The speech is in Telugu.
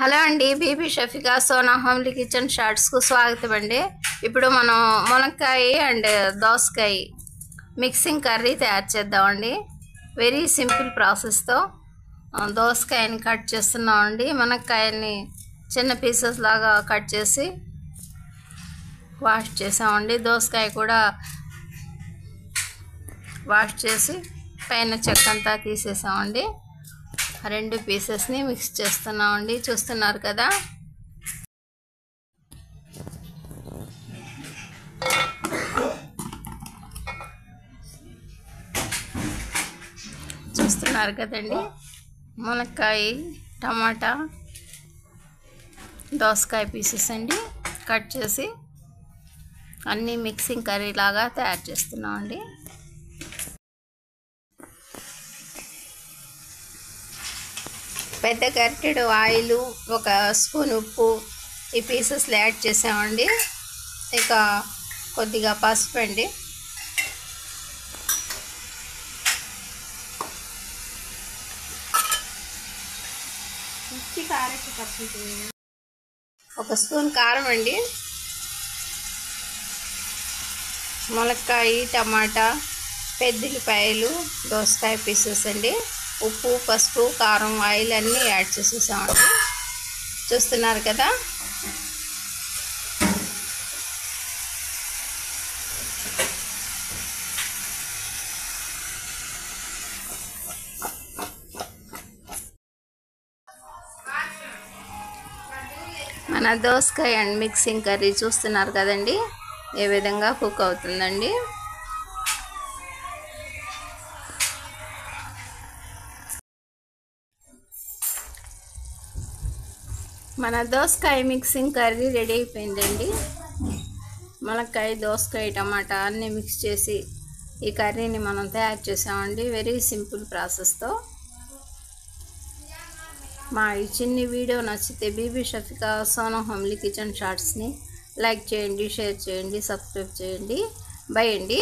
హలో అండి, బీబీ షఫికా సోనా హోమ్లీ కిచెన్ షార్ట్స్కు స్వాగతం అండి. ఇప్పుడు మనం మునక్కాయ అండ్ దోసకాయ మిక్సింగ్ కర్రీ తయారు చేద్దామండి. వెరీ సింపుల్ ప్రాసెస్తో దోసకాయని కట్ చేస్తున్నామండి. మునక్కాయని చిన్న పీసెస్ లాగా కట్ చేసి వాష్ చేసామండి. దోసకాయ కూడా వాష్ చేసి పైన చెక్క అంతా తీసేసామండి. రెండు పీసెస్ని మిక్స్ చేస్తున్నామండి. చూస్తున్నారు కదా, చూస్తున్నారు కదండి. మునక్కాయ, టమాటా, దోసకాయ పీసెస్ అండి కట్ చేసి అన్నీ మిక్సింగ్ కర్రీ లాగా తయారు చేస్తున్నామండి. పెద్ద గరిటెడు ఆయిలు, 1 స్పూన్ ఉప్పు ఈ పీసెస్లో యాడ్ చేసామండి. ఇక కొద్దిగా పసుపు అండి. కారం 1 స్పూన్ కారం అండి. మునక్కాయ, టమాటా, పెద్దపాయలు, దోసకాయ పీసెస్ అండి. ఉప్పు, పసుపు, కారం, ఆయిల్ అన్నీ యాడ్ చేసేసామండి. చూస్తున్నారు కదా, మన దోసకాయ అండ్ మిక్సింగ్ కర్రీ చూస్తున్నారు కదండి ఏ విధంగా కుక్ అవుతుందండి. మన దోసకాయ మిక్సింగ్ కర్రీ రెడీ అయిపోయిందండి. మునక్కాయ, దోసకాయ, టమాటా అన్నీ మిక్స్ చేసి ఈ కర్రీని మనం తయారు చేసామండి. వెరీ సింపుల్ ప్రాసెస్తో. మా ఈ చిన్ని వీడియో నచ్చితే బీబీ షఫికా సోనా హోమ్లీ కిచెన్ షార్ట్స్ని లైక్ చేయండి, షేర్ చేయండి, సబ్స్క్రైబ్ చేయండి. బై అండి.